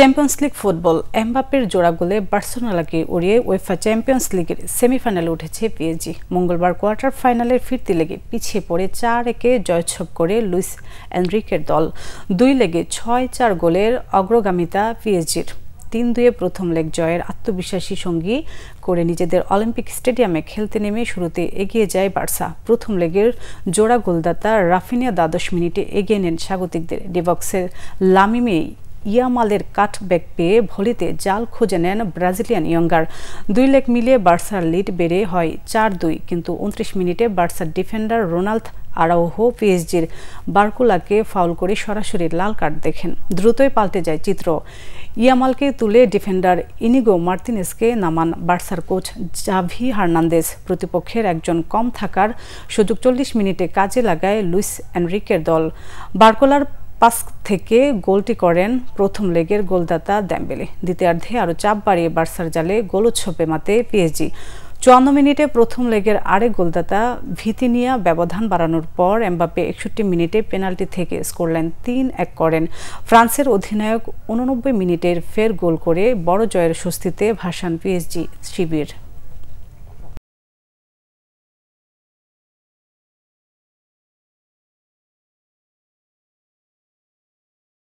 Champions league football এমবাপ্পের জোড়া গোলে বার্সেলোনাকে উড়িয়ে উয়েফা চ্যাম্পিয়ন্স লিগের সেমিফাইনালে উঠেছে পিএসজি। মঙ্গলবার কোয়ার্টার ফাইনালের ফিরতি লেগে পিছিয়ে পড়ে 4-1 জয়ছক করে লুইস এনরিকের দল। 2 লেগে 6-4 গোলের অগ্রগামিতা পিএসজির। 3-2 প্রথম লেগ জয়ের আত্মবিশ্বাসী সঙ্গী করে নিজেদের অলিম্পিক স্টেডিয়ামে খেলতে নেমে শুরুতে এগিয়ে যায় বার্সা। প্রথম লেগের জোড়া গোলদাতা রাফিনিয়া দ্বাদশ মিনিটে এগিয়ে নেন স্বাগতিকদের। ডিবক্সের লামিমেই ইয়ামালের কাটব্যাক পেয়ে ভলিতে জাল খুঁজে নেন ব্রাজিলিয়ান ইয়ঙ্গার। 2 লেগ মিলিয়ে বার্সার লিড বেড়ে হয় 4-2, কিন্তু 29 মিনিটে বার্সার ডিফেন্ডার রোনাল্ড আরাউহো পিএসজির বার্কুলাকে ফাউল করে সরাসরি লাল কার্ড দেখেন। দ্রুতই পাল্টে যায় চিত্র। ইয়ামালকে তুলে ডিফেন্ডার ইনিগো মার্তিনেসকে নামান বার্সার কোচ জাভি হার্নান্দেজ। প্রতিপক্ষের একজন কম থাকার সুযোগ 40 মিনিটে কাজে লাগায় লুইস এনরিকের দল। বার্কুলার পাস থেকে গোলটি করেন প্রথম লেগের গোলদাতা দেমবেলে। দ্বিতীয়ার্ধে আরও চাপ বাড়িয়ে বার্সার জালে গোল উৎসবে মাতে পিএসজি। 54 মিনিটে প্রথম লেগের আরেক গোলদাতা ভিতিনিয়া ব্যবধান বাড়ানোর পর এমবাপ্পে 61 মিনিটে পেনাল্টি থেকে স্কোরলাইন 3-1 করেন। ফ্রান্সের অধিনায়ক 89 মিনিটের ফের গোল করে বড় জয়ের স্বস্তিতে ভাসান পিএসজি শিবির।